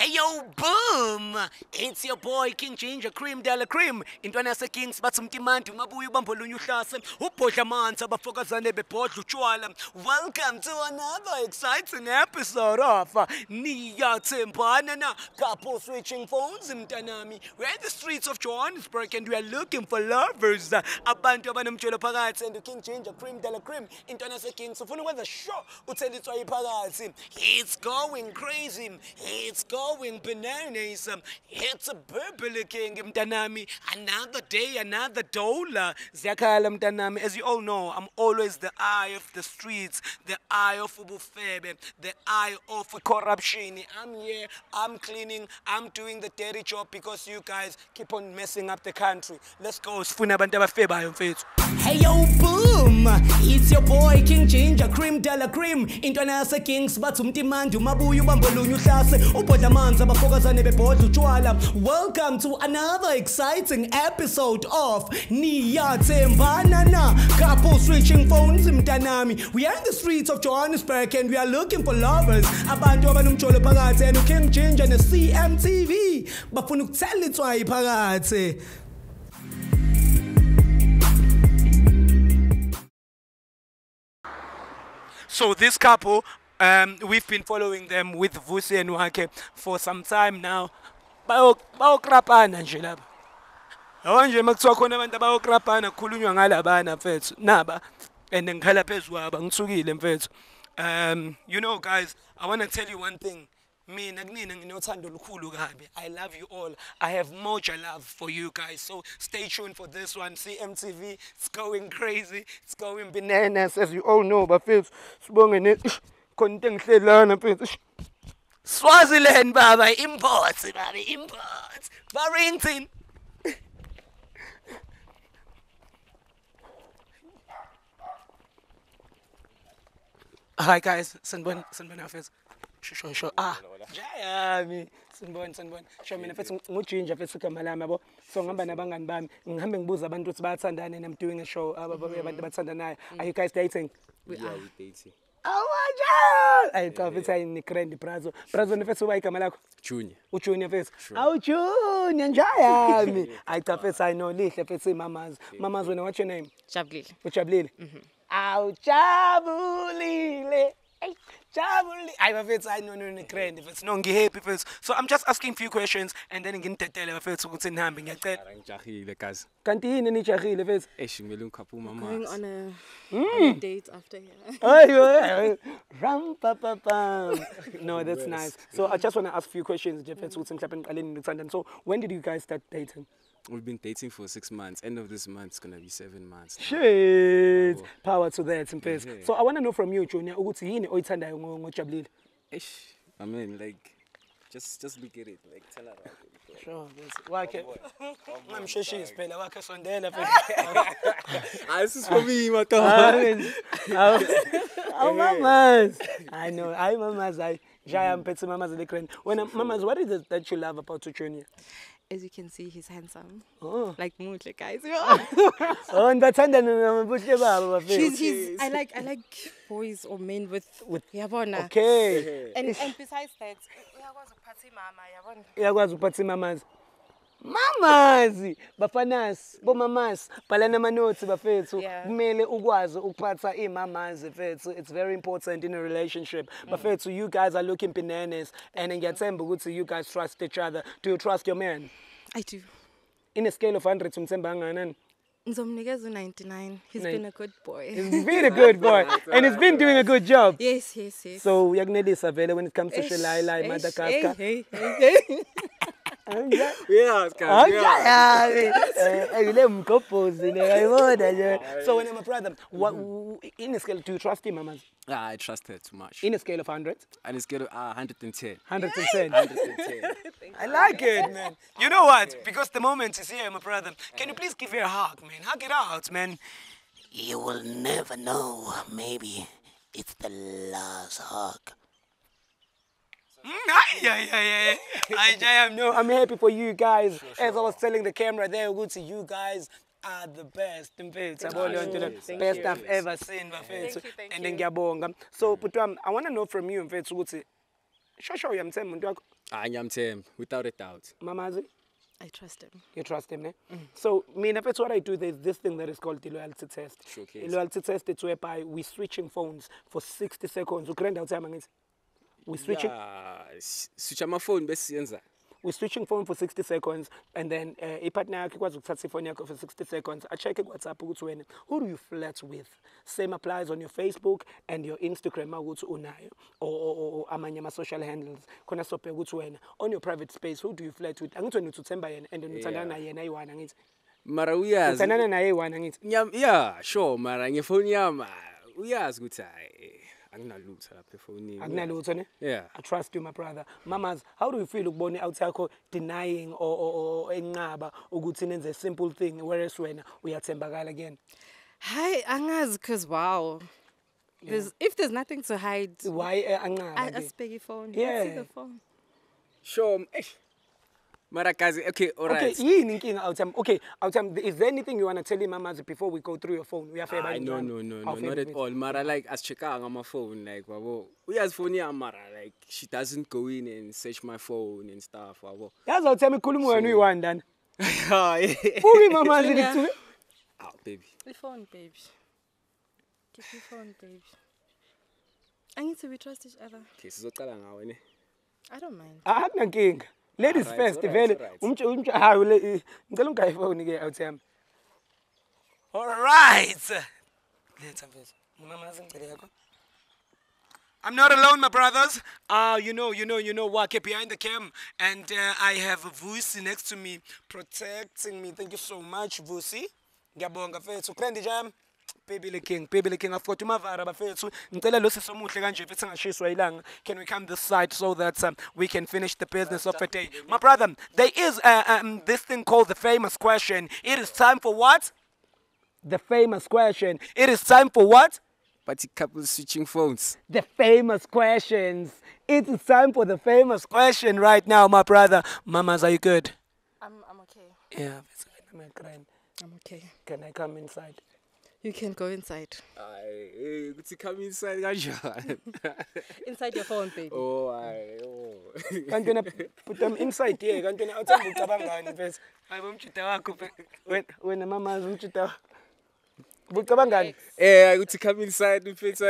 Hey yo, boom! It's your boy King Ginger, cream de la cream. Intwana se Kings batsumtimandi ngabuya ubambo lunye uhlase, ubhodla amanzi abafokazane bebhodla utshwala. Welcome to another exciting episode of Niyathembana Na. Couple switching phones mntanami. We're in the streets of Johannesburg and we are looking for lovers. Abantu abanomtshelo phakathi and King Ginger, cream de la cream. Intwana se Kings ufuna ukwenza show uthenditswa iphakathi. It's going crazy. It's going bananas. It's a Biblic King, mtanami. Another day, another dollar. Ziyakhala mtanami. As you all know, I'm always the eye of the streets, the eye of ubufebe, the eye of corruption. I'm here, I'm cleaning, I'm doing the dirty job because you guys keep on messing up the country. Let's go. Sifuna abantu abafebayo mfethu. Hey yo, boom! It's your boy King Ginger, cream de la cream. Intwana yase Kings batsumtimandi mabuya ubambo lunye uhlase. Welcome to another exciting episode of Niyathembana Na. Couple switching phones mtanami. We are in the streets of Johannesburg and we are looking for lovers. Abantu abanomtsholo phakathi and King Ginger and CMTV. Bafuna ukuthelitswa iphakathi. So this couple, we've been following them with Vusi and Wake for some time now. Bayokrapana nje laba. Yabo nje makuthiwa khona abantu abayokrapana khulunywa ngalabana mfethu. Naba and ngikhala phezwaba ngithukile mfethu. You know guys, I want to tell you one thing. Mina kunina nginothando lukhulu kabi. I love you all. I have much love for you guys. So stay tuned for this one. CMTV, it's going crazy. It's going bananas as you all know. But feels sibonge ne konke ngihlelana mfethu. Swaziland baba imports, baba imports. Barrington. Hi guys, sanibona mfethu. Sho ah jayami sinbona sho mina mfethu nguJinja mfethu igama lami yabo so ngihamba nabangani bami ngihambe ngibuza abantu ukuthi bayathandana and I'm doing a show abantu bathandanayo. Are you guys dating? We are dating. Oh my god, I thought it's a grand brazo mfethu uba igama lakho Junior mfethu. Awu Junior njayami I thought it's I know lihle mfethu mamas wena what's your name? Jabulile. Jabulile. Awu Jabulile. I have it. I know no grand. If it's not happy first, so I'm just asking few questions and then again tell if it's what's in happening. Going on a date after here. Ram papa pam. No, that's nice. So I just want to ask few questions. So when did you guys start dating? We've been dating for 6 months. End of this month is going to be 7 months. Shit! Oh. Power to that, in place. Yeah. So I want to know from you, Junior, what's in it? What's I mean, like, just look at it. Like, tell her about it. Sure. I'm sure she is paying. This is for me, my darling. Oh, mamas. I know. I mamas. I giant pets. Mamas are the grand. When mamas, what is it that you love about Junior? As you can see, he's handsome. Oh. Like Musa, guys. Oh, and that's I like boys or men with yabona. Okay. And besides that, Yagwazu Pati Mamas. Mamazi bafanasi bomamasi balana manothi bafethu kumele ukwazi ukuphatha imamazi fethu. It's very important in a relationship bafethu. You guys are looking bananas and ngiyathemba ukuthi you guys trust each other. Do you trust your man? I do. In a scale of 100 umthemba kangakanani? Ngizomnikeza 99. He's been a good boy. He's been a good boy. And he's been doing a good job. Yes. So uyakunelisa vele when it comes to Shalai mother kaska. Hey. So when I'm a brother, in a scale, do you trust him, mamas? I trust her too much. In a scale of 100? In a scale of 110. 110. 110. I like it, man. You know what? Because the moment is here, my brother. Can you please give her a hug, man? Hug it out, man. You will never know. Maybe it's the last hug. I'm happy for you guys. Sure. As I was telling the camera there, good to you guys. Are the best in Fethu. Best I've ever seen. And then Gabonga. So Putram, I want to know from you in Fethu. Show you I'm saying Anyamtem, without a doubt. Mamazi? I trust him. You trust him, ne? Mm. So, me, that's what I do. There's this thing that is called the loyalty test. The loyalty test is whereby we're switching phones for 60 seconds. We're switching. Yeah, switch my phone, best sensor. We're switching phone for 60 seconds, and then a partner was for 60 seconds. I check WhatsApp. Who do you flirt with? Same applies on your Facebook and your Instagram, or social handles. On your private space, who do you flirt with? I'm going to Temba and then Marawia. Yeah, sure, Marangephonia. We are good. Yeah. I trust you, my brother. Mamas, how do you feel about outside denying or good thing is a simple thing, whereas when we are Tembagal again? Hi, Angaz, because wow. Yeah. If there's nothing to hide, why I speak your phone. Yeah. See the phone. Sure. Marakazi, okay, all right. Okay, is there anything you want to tell him, Mamazi, before we go through your phone? We have no, not at all. Mara, like, as check out on my phone, like, we has phone here, Mara, like, she doesn't go in and search my phone and stuff, wabo. That's how tell me, Kulumwe, and we want then. Puri, Mamazi, oh, baby. The phone, baby. Keep your phone, baby. I need to trust each other. Okay, so I don't mind. I have no king. Ladies first, very. All right. I'm not alone, my brothers. Wake behind the cam, and I have Vusi next to me, protecting me. Thank you so much, Vusi. Ngiyabonga fethu. Kandi jam. Biblic King, I've got to my Arab affairs. Can we come this side so that we can finish the business of the day? My brother, there is this thing called the famous question. It is time for what? The famous question. It is time for what? But the couple switching phones. The famous questions. It is time for the famous question right now, my brother. Mamas, are you good? I'm okay. Yeah, I'm okay. Can I come inside? You can go inside. Hey, come inside, inside your phone, baby. Oh. I'm gonna put them inside here. I'm gonna outside the cabang first. I want you to when the mama wants you to. Eh, I to come inside with pizza.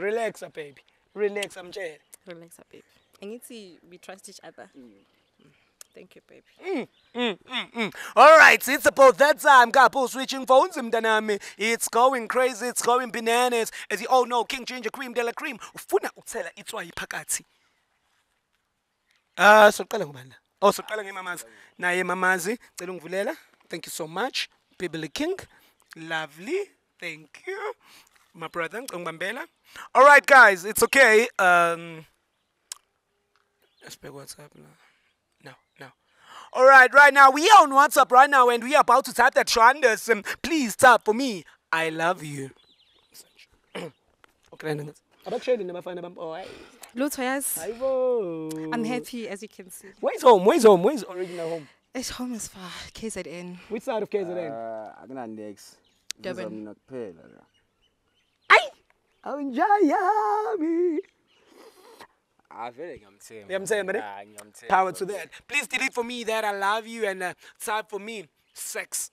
Relax, baby. Relax, I'm chair. Relax, baby. And it's we trust each other. Mm. Thank you, baby. All right, it's about that time. Couple switching phones. It's going crazy. It's going bananas. As you all know, King Ginger Cream de la Cream. Funa utela itwa ipakati. Mamazi. Thank you so much, Biblic King. Lovely. Thank you, my brother. All right, guys. It's okay. Expect WhatsApp now. No. All right, right now, we are on WhatsApp right now, and we are about to type that Chanderson. Please type for me. I love you. Okay. I'm happy, as you can see. Where's home? Where's original home? It's home is far. KZN. Which side of KZN? I'm gonna next. Durban. I enjoy I feel like I'm saying. I'm saying, buddy. Power to that. Please delete for me that I love you and type for me sex.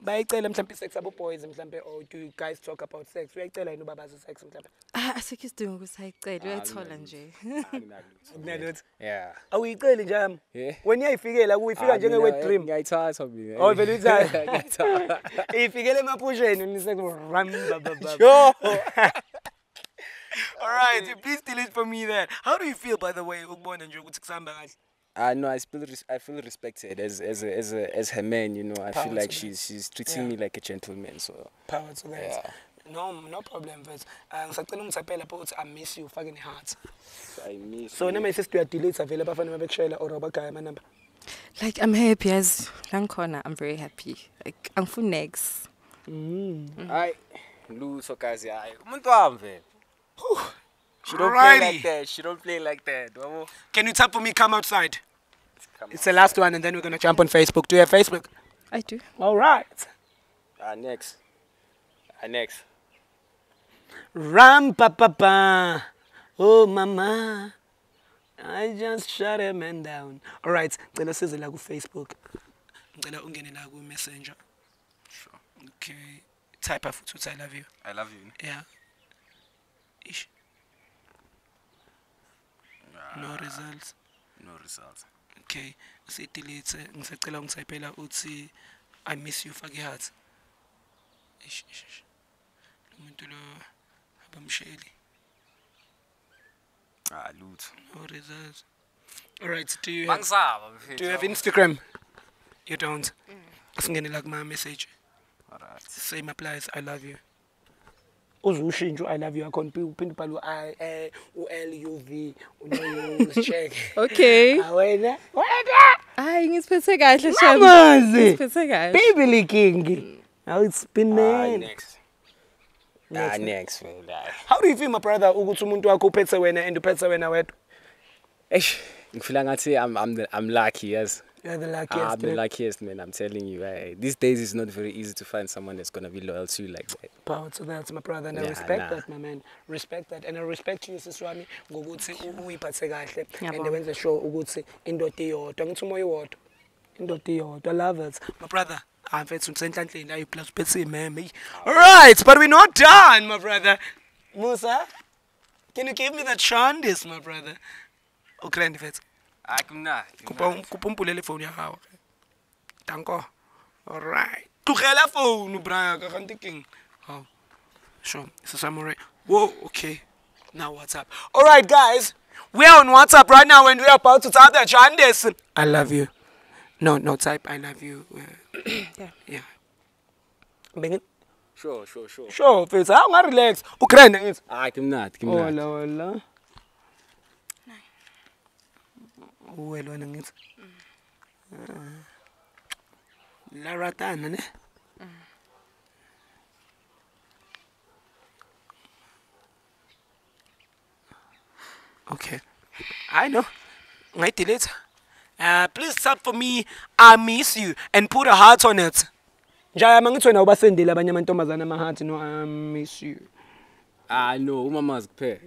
By tell them something sex about boys and something. Or do you guys talk about sex? We tell I know about sex and something. I think it's doing good. I tell you, it's Holland. Yeah. Are we going jam? Yeah. When you figure like we figure just a wet dream. I tell something. Oh, very tired. If you get my push, you need to run. Yo. All right, okay. Please delete for me that. How do you feel, by the way, Ugbon and Jogu Tiksamba? No, I feel respected as her man. You know, I power feel like she's treating me like a gentleman. So power to that. Yeah. No problem, but I miss you, fucking heart. I miss. So now my sister deletes available for my picture or my number. Like I'm happy as long corner. I'm very happy. Like I'm full next. I lose okazi. I umuntu amve. She don't play like that. Can you tap for me? Come outside. It's the last one, and then we're gonna jump on Facebook. Do you have Facebook? I do. All right. Next. Next. Ram pa pa pa. Oh mama, I just shut a man down. All right, ngicela sizela ku Facebook. Ngicela ungene la ku Messenger. Sure. Okay. Type of futhi I love you. I love you. Yeah. Ish. No results. No results. Okay. Si delete ngisacela ungitypela uthi I miss you fake heart. Ish ish ish. Umuntu lo abamsheli. Ah, loot. No results. All right, do you have Instagram? You don't. Asingene la kuma message. All right. Same applies. I love you. I love you. I can't be I L U V. Check. Okay. I ngiziphethe kahle shami. Biblic King. Now it's been named. Next. Next. How do you feel, my brother? Ukuthi umuntu wakho uphethe wena and uphethe wena wethu. Eish, ngifila ngathi I'm lucky, yes. You're the luckiest. I'm the luckiest, man. I'm telling you. These days, it's not very easy to find someone that's going to be loyal to you like that. Power to that, my brother. And I respect that, my man. Respect that. And I respect you, Siswami. And when the show, Indotio. Indotio. I love it. My brother. I'm very man. All right, but we're not done, my brother. Musa, can you give me that Chanderson, my brother? Okay, I cannot. Kupumulele phone ya hawa. Tanko. All right. Kukhela phone bra ka kanti king. Oh. Sure. So I'm all right. Whoa, okay. Now WhatsApp. All right, guys. We are on WhatsApp right now and we are about to type the Chanderson. I love you. No, type I love you. Yeah. Bengin. Sure. Sure, face. I'm going to relax. Ukraine. I cannot. Hola. Well, Lara Tan, ne? Okay, I know. Wait till it. Please sub for me. I miss you and put a heart on it. Jaya mangitso na ubasende la banyama ntombazana maheart no I miss you. I know. Umama's pay.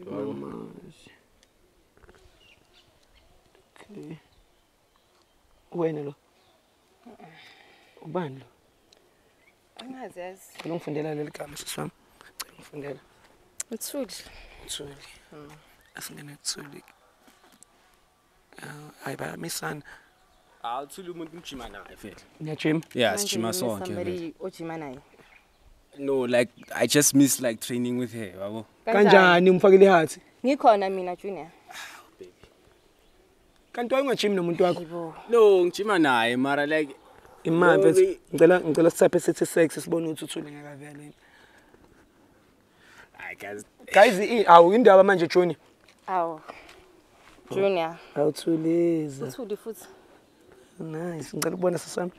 When Uban, I'm not as long for the little cameras. It's really, I think it's really. I buy my son. I'll tell you, Chimana, I feel. Yes, Chimana. No, like, I just miss like training with her. Kanja, you forget the heart. You call me Junior. Can't I watch him no more? No, Chimana, Mara like in my bed. The separate sex is born to Tuli. I guess Kazi, our window, our manager, Junior. Oh, Junior, how to live. That's what the food nice. I'm going to go on a son.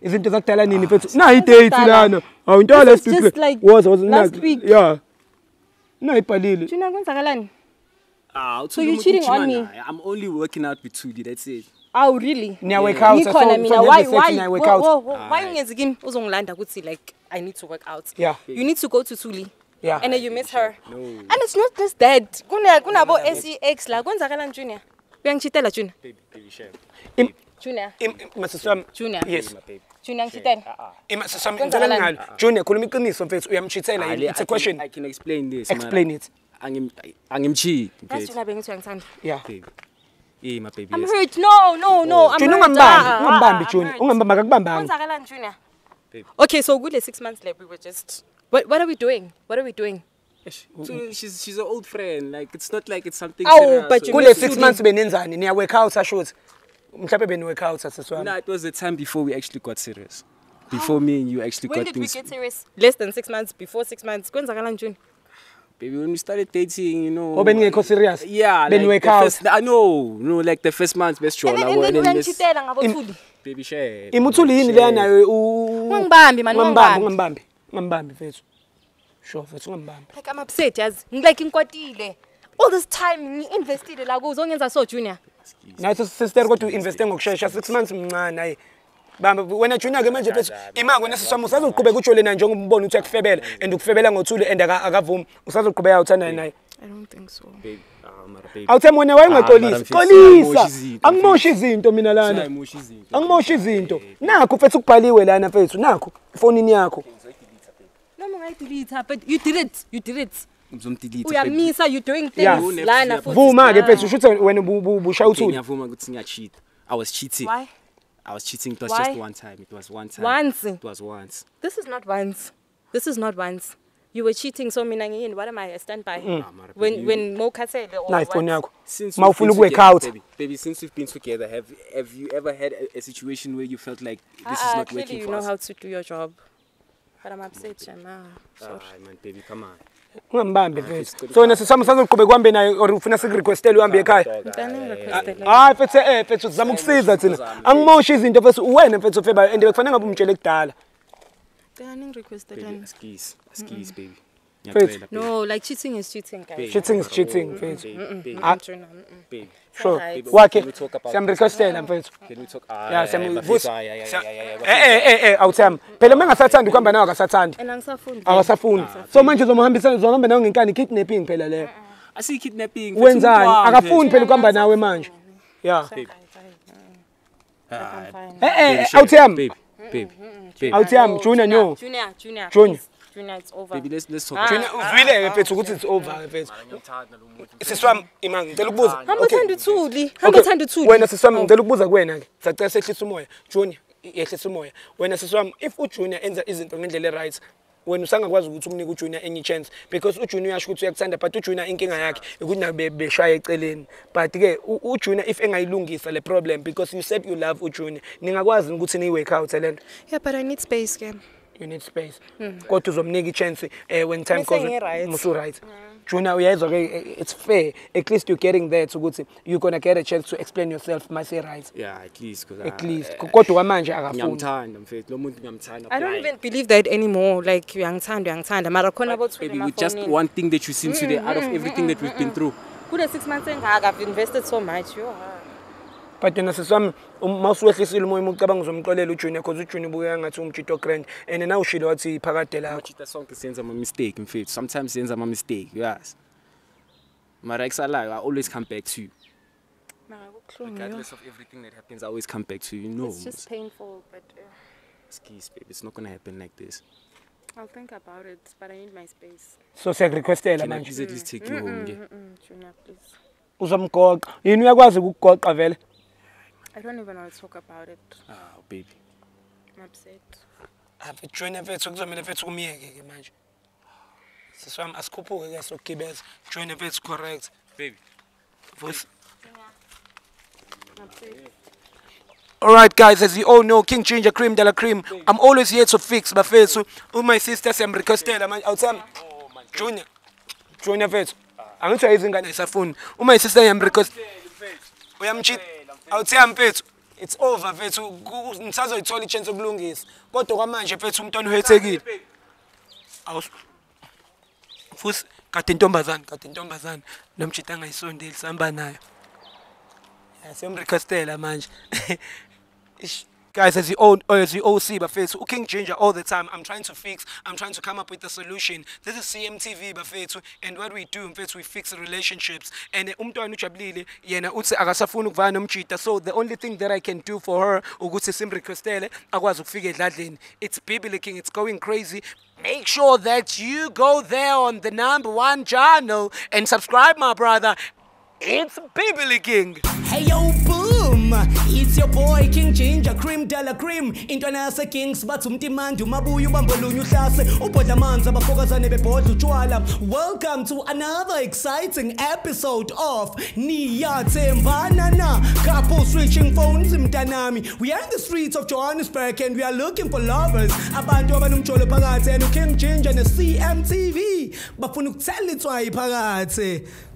Is it the Talan in the pet? No, it is. I'm just like last week. Yeah, no, it's a deal. Junior, I'm going to so you're cheating on me? I'm only working out with Tuli, that's it. Oh, really? Yeah. Why like I need to work out? Yeah. You need to go to Tuli. Yeah. And then you miss her. No. And it's not just that. Junior. Yes. Junior, it's a question. I can explain this. Explain it. I'm cheating. That's what I'm saying. Yeah. My baby. I'm hurt. No. I'm hurt. Okay, so good. 6 months later, we were just. What are we doing? She's an old friend. Like it's not like it's something. Oh, but you good. 6 months. Benenza. Work out. I should. No, it was the time before we actually got serious. Before me and you actually got serious. When did we get serious? Less than 6 months. Before 6 months. Baby, when we started dating, you know. Oh, when you serious? Yeah, like when first, no, like the first month's best show. And then baby, share. Imutuli in there na Mambambi. Sure, first Mambambi. Like I'm upset, yes. Like in kwatile. All this time you invested, like goes on as a Junior. Now sister, go to invest in Oksha 6 months. Bamba wena Junior ke manje phethu imango nesiswami usazoqhubeka ujole na njengoba umbona uthi akufebela and ukufebela ngothuli and akavuma usazoqhubeka uthanda naye. I don't think so. Awuthe mona wayengaqolisa. Qolisa. Angimoshi izinto mina lana. Angimoshi izinto. Nakho phethu kubhaliwe lana phethu nakho ifonini yakho. Noma ungayidelete but you did it. We are Misa, you're doing things. Yeah. Lana for Vuma, I was cheating. Why? I was cheating, it was just one time. It was once. This is not once. You were cheating, so Minangi, what am I? I stand by. When Moka said, since we've been together, have you ever had a situation where you felt like this is not working for us? You know how to do your job. But I'm upset, Shema. Sorry, man, baby, come on. So some baby. No, like cheating, guys. Cheating. Babe. Sure. Some requested and friends. Can we talk? Some. It's over. Baby, let's talk. It's over. It's when Usanga was to Junior any chance because Junior should extend but Junior in King Ayak, you would not be shy telling. But Junior, if any lung is a problem because you said you love Junior, Ninga was in good any wake out. Yeah, but I need space again. You need space. Go to some niggy chance when time comes. Musu right. Junior, it's fair. At least you're getting there to good. You're gonna get a chance to explain yourself, must say right. Yeah, at least. Go to I don't even believe that anymore. Like baby, with just one thing that you seem to do out of everything that we've been through. Good 6 months I've invested so much. But then some most worthy Junior because Junior and now she does see Paratella. I'm a mistake, in fact. Sometimes since I'm a mistake, yes. My ex alive, I always come back to you. Regardless of everything that happens, I always come back to you. No. It's just painful, but excuse babe, it's not gonna happen like this. I'll think about it, but I need my space. So say request element. Please at least take you home. Junior, please. You know I was I don't even want to talk about it. Ah, oh, baby. I'm upset. I've been trying to talk to me. So I'm as couple as okay, best. Trying to correct, baby. Voice. Alright guys, as you all know, King Ginger Cream de la Cream. I'm always here to fix my face. So all my sisters I'm requested. I'm outside. Junior. Junior face. I'm not using a phone. All my sisters I'm requested. We am cheat. It's over, Vetu. Nsazo it's only chance of lungis. Go to one man, Jeffetum Ton Huetegi. Fus Catintombazan, Lumchitang, I saw Dale Sambana. Assembly Castella, Manj. Guys, as you all see, but face King Ginger all the time. I'm trying to fix. I'm trying to come up with a solution. This is CMTV, but face and what we do, face we fix relationships. And so the only thing that I can do for her, it's Biblic King. It's going crazy. Make sure that you go there on the #1 channel and subscribe, my brother. It's Biblic King. Hey yo, boom! It's your boy King Ginger Cream de la Cream. Intonasa Kings, but some demand you mabuyu bambulu class. Upodamanza bafokaza nebebodu chwala. Welcome to another exciting episode of Niyathembana Na. Couple switching phones in Tanami. We are in the streets of Johannesburg and we are looking for lovers. Abantu abanumcholo phakathi and King Ginger ne CMTV. Bafuna ukuthelithwa iphakathi.